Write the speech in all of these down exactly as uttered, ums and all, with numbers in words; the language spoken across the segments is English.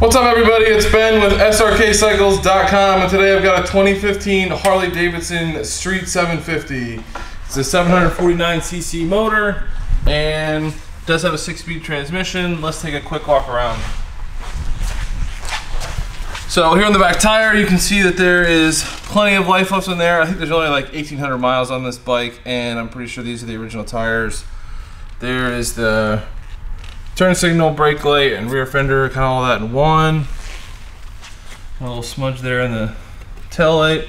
What's up everybody, it's Ben with S R K cycles dot com, and today I've got a twenty fifteen Harley-Davidson Street seven fifty. It's a seven forty-nine c c motor and does have a six-speed transmission. Let's take a quick walk around. So here on the back tire you can see that there is plenty of life left in there. I think there's only like eighteen hundred miles on this bike, and I'm pretty sure these are the original tires. There is the turn signal, brake light, and rear fender, kind of all that in one. A little smudge there in the tail light.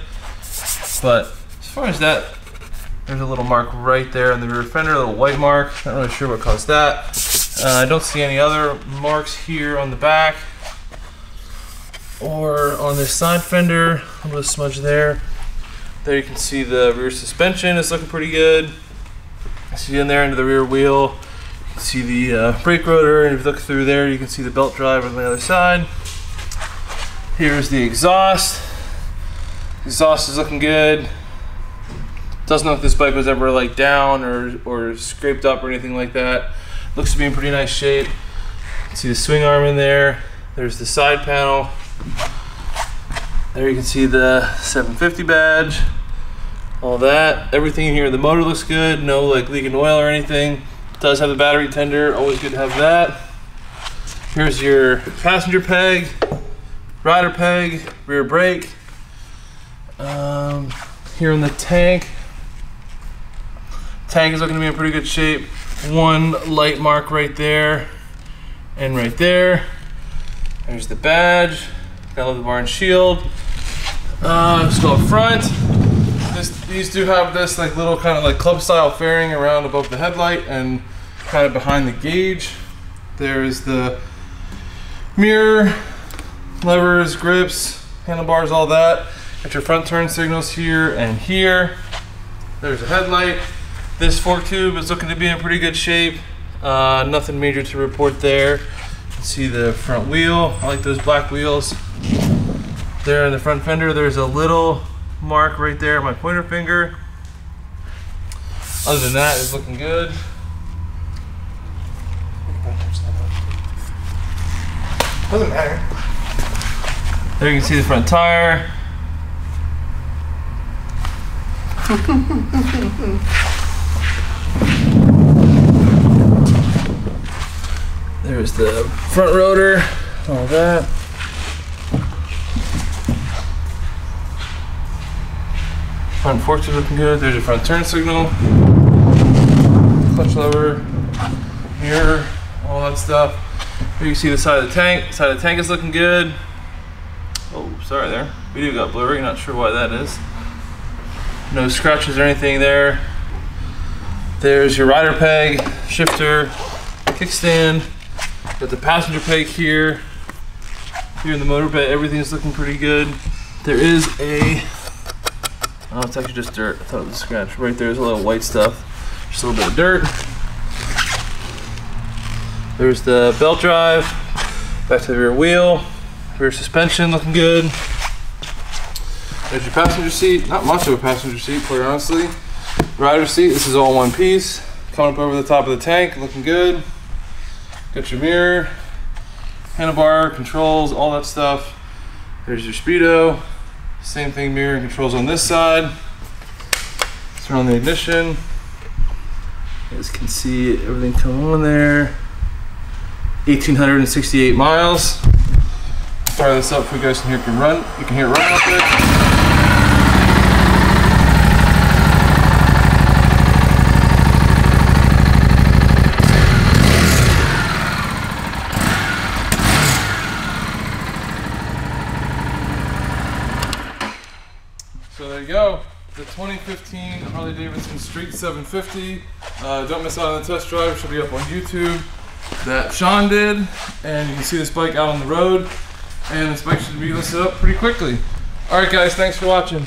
But as far as that, there's a little mark right there on the rear fender, a little white mark. Not really sure what caused that. Uh, I don't see any other marks here on the back or on this side fender. A little smudge there. There you can see the rear suspension is looking pretty good. See in there into the rear wheel. See the uh, brake rotor, and if you look through there you can see the belt drive on the other side. Here's the exhaust. Exhaust is looking good. Doesn't look like this bike was ever like down or, or scraped up or anything like that. Looks to be in pretty nice shape. See the swing arm in there. There's the side panel. There you can see the seven fifty badge. All that. Everything in here. The motor looks good. No like leaking oil or anything. Does have the battery tender, always good to have that. Here's your passenger peg, rider peg, rear brake. Um, here in the tank, tank is looking to be in pretty good shape. One light mark right there and right there. There's the badge, gotta love the barn shield. Uh, just go up front. This, these do have this like little kind of like club style fairing around above the headlight and kind of behind the gauge. There is the mirror, levers, grips, handlebars, all that. Got your front turn signals here and here. There's a headlight. This fork tube is looking to be in pretty good shape. Uh, nothing major to report there. You can see the front wheel. I like those black wheels. There in the front fender, there's a little mark right there, my pointer finger. Other than that, it's looking good. Doesn't matter. There you can see the front tire. There's the front rotor, all that. Front forks are looking good. There's your front turn signal, clutch lever, mirror, all that stuff. Here you can see the side of the tank. The side of the tank is looking good. Oh, sorry there. We do got blurry. Not sure why that is. No scratches or anything there. There's your rider peg, shifter, kickstand. Got the passenger peg here. Here in the motor bed, everything's looking pretty good. There is a Oh, it's actually just dirt. I thought it was a scratch. Right there's a little white stuff. Just a little bit of dirt. There's the belt drive. Back to the rear wheel. Rear suspension looking good. There's your passenger seat. Not much of a passenger seat, quite honestly. Rider seat. This is all one piece. Coming up over the top of the tank. Looking good. Got your mirror. Handlebar, controls, all that stuff. There's your speedo. Same thing, mirror and controls on this side. Turn on the ignition. You guys can see everything coming on there. eighteen sixty-eight miles. Fire this up for you guys can hear it run. You can hear it run off it. So there you go, the twenty fifteen Harley-Davidson Street seven fifty. Uh, don't miss out on the test drive. It should be up on YouTube that Sean did, and you can see this bike out on the road, and this bike should be listed up pretty quickly. Alright guys, thanks for watching.